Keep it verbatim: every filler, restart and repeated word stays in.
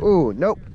Ooh, nope.